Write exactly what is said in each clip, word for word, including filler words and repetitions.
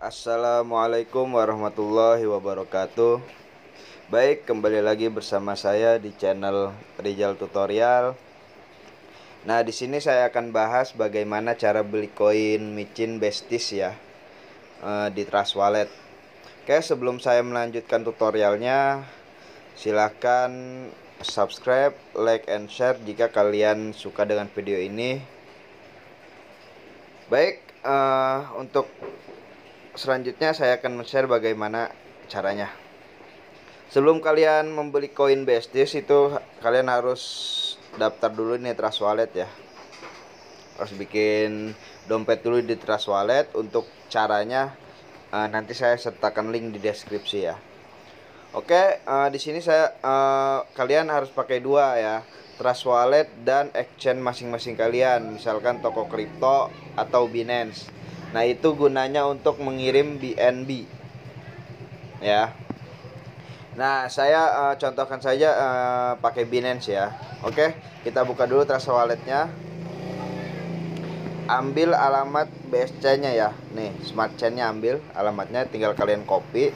Assalamualaikum warahmatullahi wabarakatuh. Baik, kembali lagi bersama saya di channel Rizal Tutorial. Nah, di sini saya akan bahas bagaimana cara beli koin micin besties ya di Trust Wallet. Oke, sebelum saya melanjutkan tutorialnya, silahkan subscribe, like, and share jika kalian suka dengan video ini. Baik, uh, untuk selanjutnya saya akan men-share bagaimana caranya. Sebelum kalian membeli koin besties itu, kalian harus daftar dulu nih Trust Wallet ya. Harus bikin dompet dulu di Trust Wallet. Untuk caranya uh, nanti saya sertakan link di deskripsi ya. Oke, uh, di sini saya uh, kalian harus pakai dua ya, Trust Wallet dan exchange masing-masing kalian. Misalkan Toko Kripto atau Binance. Nah, itu gunanya untuk mengirim B N B ya. Nah, saya uh, contohkan saja uh, pakai Binance ya. Oke, kita buka dulu Trust Walletnya. Ambil alamat B S C-nya ya. Nih, smart chain-nya ambil alamatnya, tinggal kalian copy.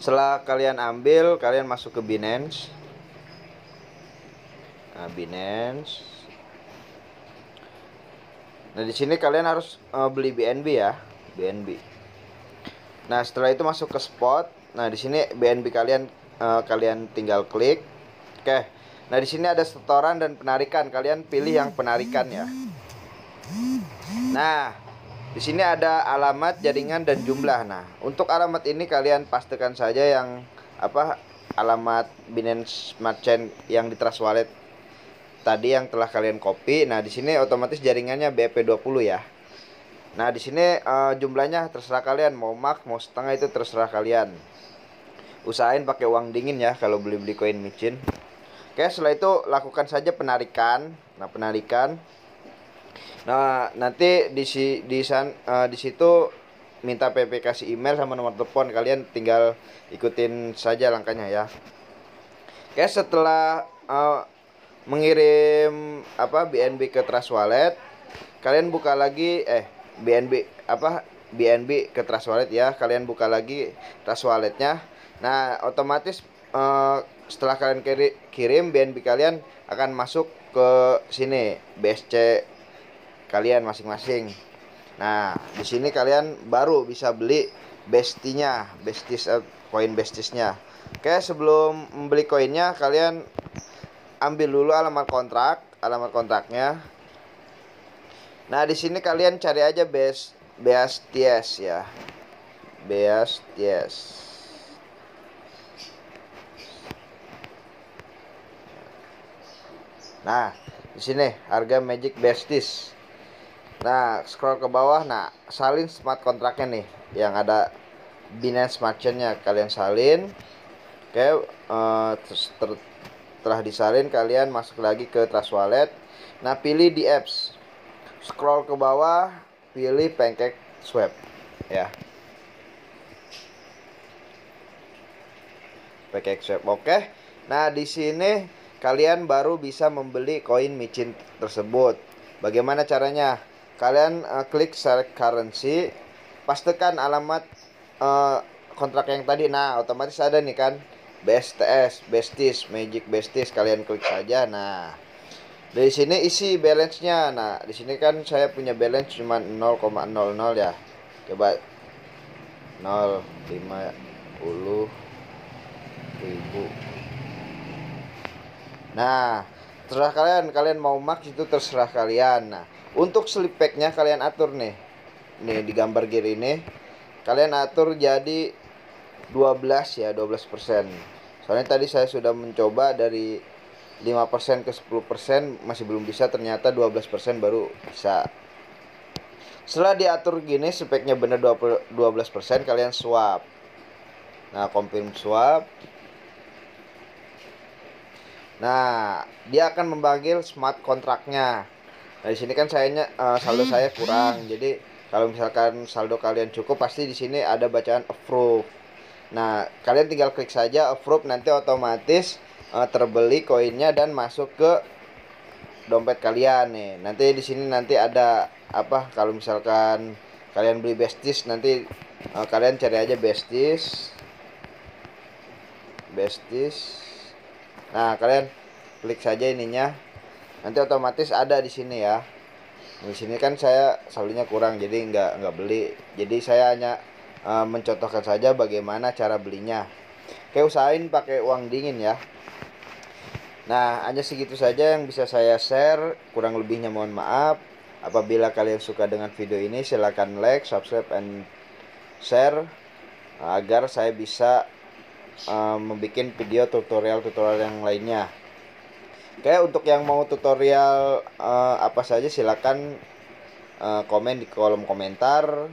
Setelah kalian ambil, kalian masuk ke Binance. Nah, Binance. Nah, di sini kalian harus uh, beli B N B ya, B N B. Nah, setelah itu masuk ke spot. Nah, di sini B N B kalian uh, kalian tinggal klik. Oke. Nah, di sini ada setoran dan penarikan. Kalian pilih yang penarikan ya. Nah, di sini ada alamat, jaringan, dan jumlah. Nah, untuk alamat ini kalian pastikan saja yang apa? Alamat Binance Smart Chain yang di Trust Wallet tadi yang telah kalian copy. Nah, di sini otomatis jaringannya B P dua puluh ya. Nah, di sini uh, jumlahnya terserah kalian, mau max mau setengah itu terserah kalian. Usahain pakai uang dingin ya kalau beli-beli koin micin. Oke, setelah itu lakukan saja penarikan. Nah, penarikan. Nah, nanti di si, di san, uh, di situ minta P P kasih email sama nomor telepon, kalian tinggal ikutin saja langkahnya ya. Oke, setelah uh, mengirim apa B N B ke Trust Wallet, kalian buka lagi eh BNB apa BNB ke Trust Wallet ya, kalian buka lagi Trust Walletnya. Nah, otomatis eh, setelah kalian kirim B N B kalian akan masuk ke sini B S C kalian masing-masing. Nah, di sini kalian baru bisa beli bestinya, besties koin bestiesnya. Oke, sebelum membeli koinnya kalian ambil dulu alamat kontrak, alamat kontraknya. Nah, di sini kalian cari aja base B S T S ya. B S T S. Nah, di sini harga Magic Beasties. Nah, scroll ke bawah. Nah, salin smart kontraknya nih yang ada Binance Smart Chain-nya, kalian salin. Oke, uh, terus ter setelah disalin kalian masuk lagi ke Trust Wallet. Nah, pilih di apps, scroll ke bawah, pilih PancakeSwap ya, PancakeSwap. Oke, nah di sini kalian baru bisa membeli koin micin tersebut. Bagaimana caranya? Kalian uh, klik select currency, pastikan alamat uh, kontrak yang tadi. Nah, otomatis ada nih kan B S T S, Besties, Magic Beasties, kalian klik saja. Nah, dari sini isi balance-nya. Nah, di sini kan saya punya balance cuma nol koma nol nol ya. Coba nol lima puluh ribu. Nah, terserah kalian, kalian mau max itu terserah kalian. Nah, untuk sleep pack-nya kalian atur nih. Nih di gambar kiri ini kalian atur jadi dua belas ya, dua belas persen. Soalnya tadi saya sudah mencoba dari lima persen ke sepuluh persen masih belum bisa, ternyata dua belas persen baru bisa. Setelah diatur gini speknya benar dua belas persen, kalian swap. Nah, confirm swap. Nah, dia akan memanggil smart kontraknya. Nah, di sini kan sayanya uh, saldo saya kurang. Jadi kalau misalkan saldo kalian cukup pasti di sini ada bacaan approve. Nah, kalian tinggal klik saja approve, nanti otomatis uh, terbeli koinnya dan masuk ke dompet kalian nih. Nanti di sini nanti ada apa kalau misalkan kalian beli Beasties nanti uh, kalian cari aja Beasties Beasties. Nah, kalian klik saja ininya. Nanti otomatis ada di sini ya. Di sini kan saya saldonya kurang jadi nggak nggak beli. Jadi saya hanya uh, mencontohkan saja bagaimana cara belinya. Oke, usahain pakai uang dingin ya. Nah, hanya segitu saja yang bisa saya share, kurang lebihnya mohon maaf. Apabila kalian suka dengan video ini, silahkan like, subscribe, and share agar saya bisa uh, membuat video tutorial-tutorial yang lainnya. Oke, untuk yang mau tutorial uh, apa saja silahkan uh, komen di kolom komentar.